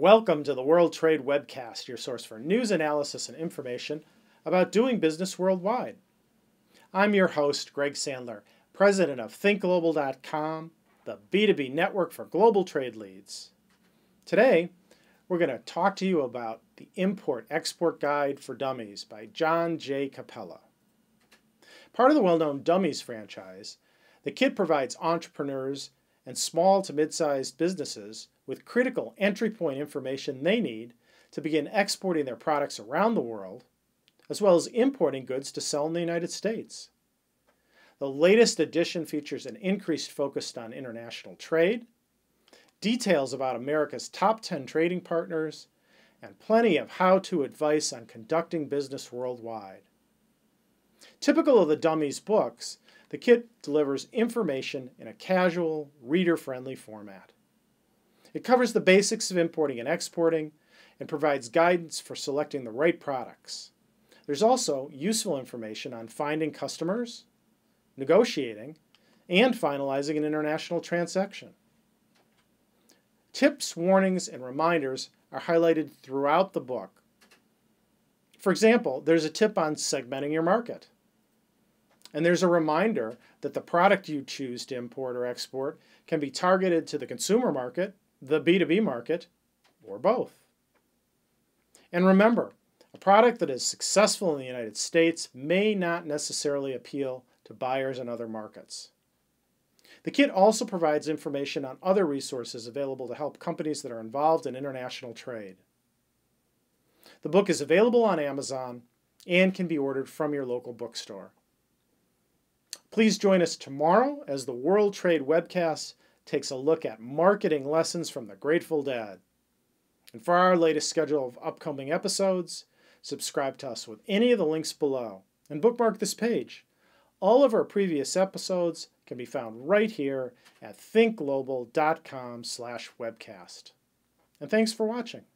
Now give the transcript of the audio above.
Welcome to the World Trade Webcast, your source for news, analysis, and information about doing business worldwide. I'm your host, Greg Sandler, president of thinkglobal.com, the B2B network for global trade leads. Today, we're going to talk to you about the Import/Export Guide for Dummies by John J. Capella. Part of the well-known Dummies franchise, the kit provides entrepreneurs and small to mid-sized businesses with critical entry point information they need to begin exporting their products around the world, as well as importing goods to sell in the United States. The latest edition features an increased focus on international trade, details about America's top 10 trading partners, and plenty of how-to advice on conducting business worldwide. Typical of the Dummies books, the kit delivers information in a casual, reader-friendly format. It covers the basics of importing and exporting and provides guidance for selecting the right products. There's also useful information on finding customers, negotiating, and finalizing an international transaction. Tips, warnings, and reminders are highlighted throughout the book. For example, there's a tip on segmenting your market. And there's a reminder that the product you choose to import or export can be targeted to the consumer market, the B2B market, or both. And remember, a product that is successful in the United States may not necessarily appeal to buyers in other markets. The kit also provides information on other resources available to help companies that are involved in international trade. The book is available on Amazon and can be ordered from your local bookstore. Please join us tomorrow as the World Trade Webcast takes a look at marketing lessons from the Grateful Dead. And for our latest schedule of upcoming episodes, subscribe to us with any of the links below and bookmark this page. All of our previous episodes can be found right here at thinkglobal.com/webcast. And thanks for watching.